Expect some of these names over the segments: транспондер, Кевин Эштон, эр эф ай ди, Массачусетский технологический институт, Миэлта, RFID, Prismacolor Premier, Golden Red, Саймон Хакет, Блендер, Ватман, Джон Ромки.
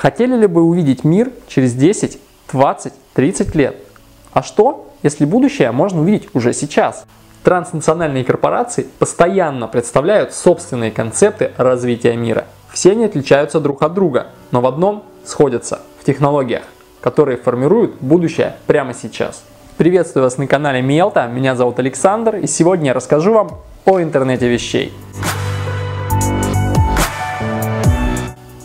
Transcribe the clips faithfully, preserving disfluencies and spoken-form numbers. Хотели ли бы увидеть мир через десять, двадцать, тридцать лет? А что, если будущее можно увидеть уже сейчас? Транснациональные корпорации постоянно представляют собственные концепты развития мира. Все они отличаются друг от друга, но в одном сходятся – в технологиях, которые формируют будущее прямо сейчас. Приветствую вас на канале Миэлта, меня зовут Александр, и сегодня я расскажу вам о интернете вещей.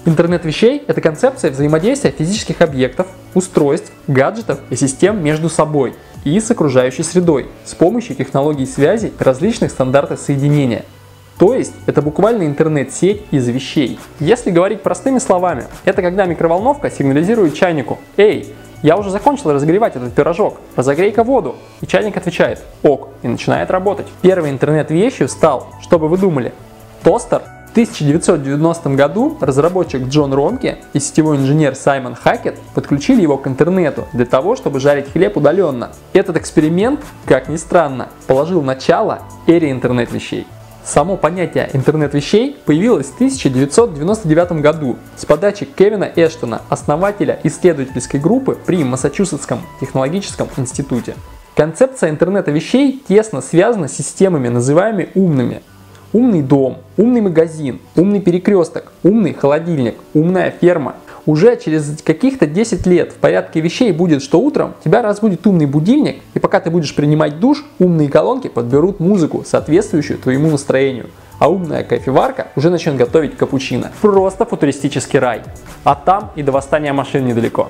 Интернет вещей – это концепция взаимодействия физических объектов, устройств, гаджетов и систем между собой и с окружающей средой с помощью технологий связи и различных стандартов соединения. То есть это буквально интернет-сеть из вещей. Если говорить простыми словами, это когда микроволновка сигнализирует чайнику: «Эй, я уже закончил разогревать этот пирожок, разогрей-ка воду». И чайник отвечает: «Ок», и начинает работать. Первой интернет-вещью стал, что бы вы думали, тостер? В тысяча девятьсот девяностом году разработчик Джон Ромки и сетевой инженер Саймон Хакет подключили его к интернету для того, чтобы жарить хлеб удаленно. Этот эксперимент, как ни странно, положил начало эре интернет-вещей. Само понятие интернет-вещей появилось в тысяча девятьсот девяносто девятом году с подачи Кевина Эштона, основателя исследовательской группы при Массачусетском технологическом институте. Концепция интернета вещей тесно связана с системами, называемыми умными. Умный дом, умный магазин, умный перекресток, умный холодильник, умная ферма. Уже через каких-то десять лет в порядке вещей будет, что утром тебя разбудит умный будильник, и пока ты будешь принимать душ, умные колонки подберут музыку, соответствующую твоему настроению, а умная кофеварка уже начнет готовить капучино. Просто футуристический рай. А там и до восстания машин недалеко.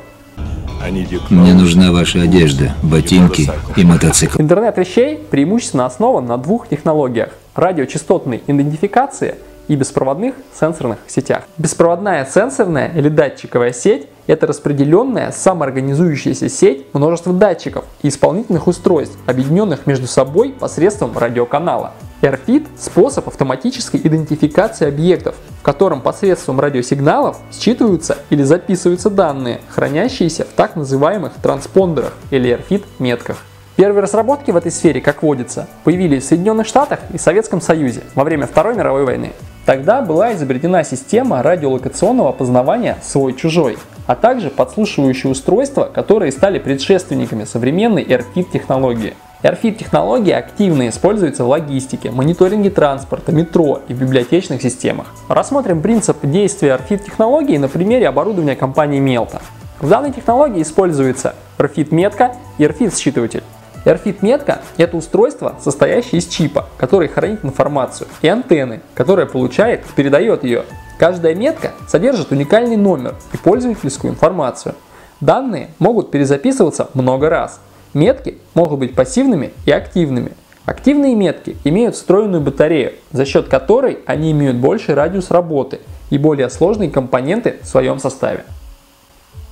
Мне нужна ваша одежда, ботинки и мотоцикл. Интернет вещей преимущественно основан на двух технологиях – радиочастотной идентификации и беспроводных сенсорных сетях. Беспроводная сенсорная или датчиковая сеть – это распределенная самоорганизующаяся сеть множества датчиков и исполнительных устройств, объединенных между собой посредством радиоканала. эр эф ай ди – способ автоматической идентификации объектов, в котором посредством радиосигналов считываются или записываются данные, хранящиеся в так называемых транспондерах или эр эф ай ди-метках. Первые разработки в этой сфере, как водится, появились в Соединенных Штатах и Советском Союзе во время Второй мировой войны. Тогда была изобретена система радиолокационного опознавания свой-чужой, а также подслушивающие устройства, которые стали предшественниками современной эр эф ай ди-технологии. эр эф ай ди-технологии активно используются в логистике, мониторинге транспорта, метро и в библиотечных системах. Рассмотрим принцип действия эр эф ай ди-технологии на примере оборудования компании Миэлта. В данной технологии используется эр эф ай ди-метка и эр эф ай ди-считыватель. эр эф ай ди-метка – это устройство, состоящее из чипа, который хранит информацию, и антенны, которая получает и передает ее. Каждая метка содержит уникальный номер и пользовательскую информацию. Данные могут перезаписываться много раз. Метки могут быть пассивными и активными. Активные метки имеют встроенную батарею, за счет которой они имеют больший радиус работы и более сложные компоненты в своем составе.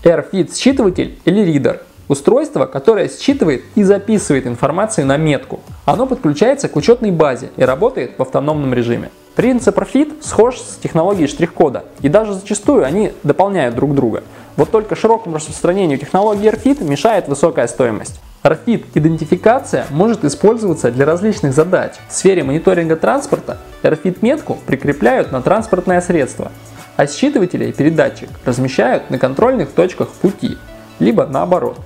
эр эф ай ди-считыватель или ридер – устройство, которое считывает и записывает информацию на метку. Оно подключается к учетной базе и работает в автономном режиме. Принцип эр эф ай ди схож с технологией штрих-кода, и даже зачастую они дополняют друг друга. Вот только широкому распространению технологии эр эф ай ди мешает высокая стоимость. эр эф ай ди-идентификация может использоваться для различных задач. В сфере мониторинга транспорта эр эф ай ди-метку прикрепляют на транспортное средство, а считыватели и передатчик размещают на контрольных точках пути, либо наоборот.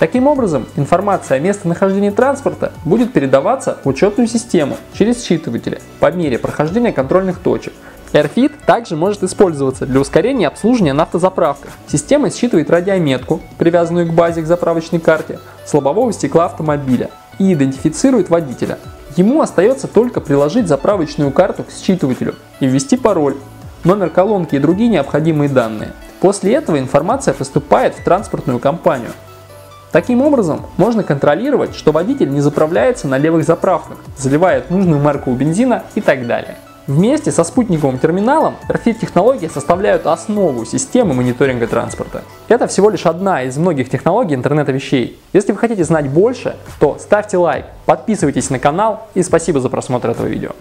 Таким образом, информация о местонахождении транспорта будет передаваться в учетную систему через считыватели по мере прохождения контрольных точек. эр эф ай ди также может использоваться для ускорения обслуживания на автозаправках. Система считывает радиометку, привязанную к базе к заправочной карте, с лобового стекла автомобиля и идентифицирует водителя. Ему остается только приложить заправочную карту к считывателю и ввести пароль, номер колонки и другие необходимые данные. После этого информация поступает в транспортную компанию. Таким образом, можно контролировать, что водитель не заправляется на левых заправках, заливает нужную марку бензина и так далее. Вместе со спутниковым терминалом эр эф ай ди-технологии составляют основу системы мониторинга транспорта. Это всего лишь одна из многих технологий интернета вещей. Если вы хотите знать больше, то ставьте лайк, подписывайтесь на канал и спасибо за просмотр этого видео.